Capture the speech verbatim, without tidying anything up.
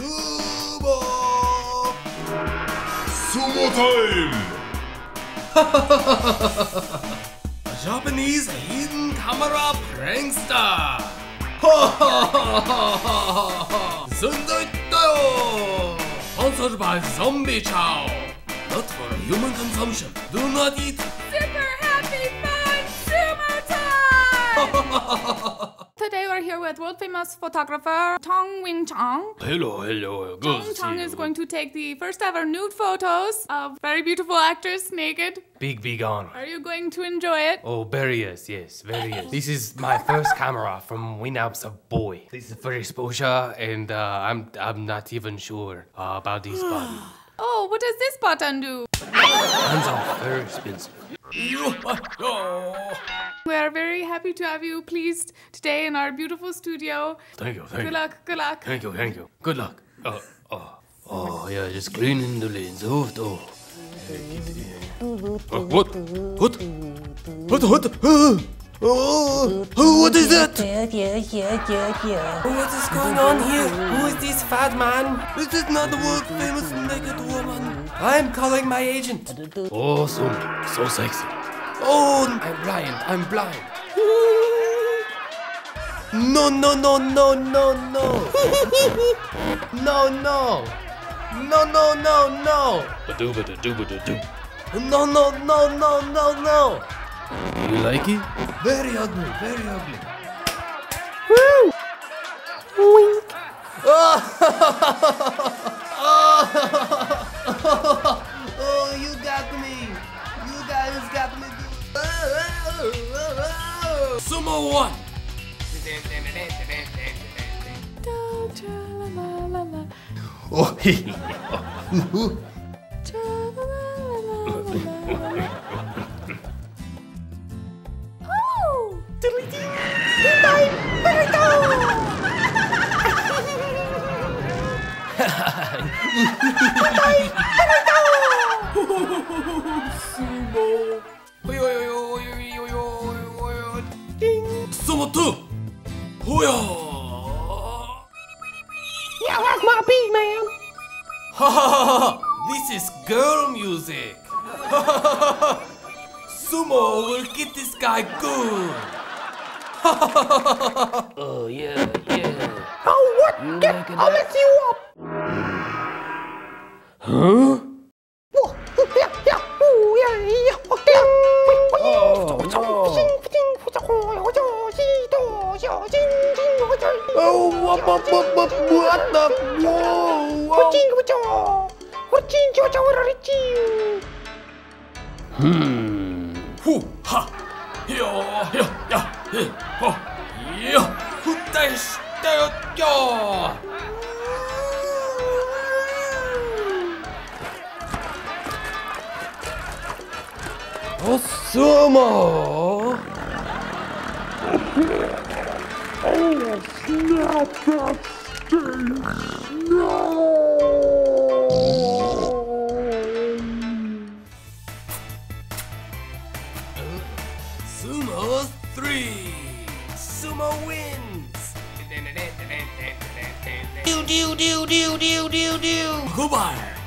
Sumo! Sumo time! A Japanese hidden camera prankster! Zundoittayo! Sponsored by Zombie Chow! Not for human consumption. Do not eat. Super happy fun sumo time! Today we're here with world famous photographer Tong Wing Chong. Hello, hello. Good Tong Chong is going to take the first ever nude photos of very beautiful actress naked. Big, big honor. Are you going to enjoy it? Oh, very yes, yes, very yes. This is my first camera from when I was a boy. This is for exposure, and uh, I'm I'm not even sure uh, about this button. Oh, what does this button do? Hands off, very expensive. We are very happy to have you pleased today in our beautiful studio. Thank you, thank you. Good luck, good luck. Thank you, thank you. Good luck. Oh, oh, oh yeah, just cleaning the lens. Oh, oh. Uh, what? What? What? What? Oh, oh, what is that? What is going on here? Who is this fat man? This is not the world famous naked woman. I'm calling my agent. Awesome, so sexy. Oh, I'm blind, I'm blind. No, no, no, no, no, no. No, no. No, no, no, no. Ba-do-ba-da-do-ba-da-do. No, no, no, no, no, no. You like it? Very ugly, very ugly. Woo! Wink. Oh, oh, you got me. You guys got me. Sumo one. Oh, he. Oh! Sumo! Ding! Sumo two! Hoya! Yeah, that's my beat, man! Ha ha ha ha! This is girl music! Sumo will get this guy good! Oh yeah, yeah. Oh what? Get, I'll mess you up! Huh? Whoa! Yeah, yeah! Oh yeah, yeah! Oh what what what what what the whoa! Hmm. Hoo ha. Yo yo yo. Oh yo. Who does that? Yo. Oh Sumo. Oh snap! That stinks. No. Sumo three! Sumo wins! Do do do do do do do! Goodbye!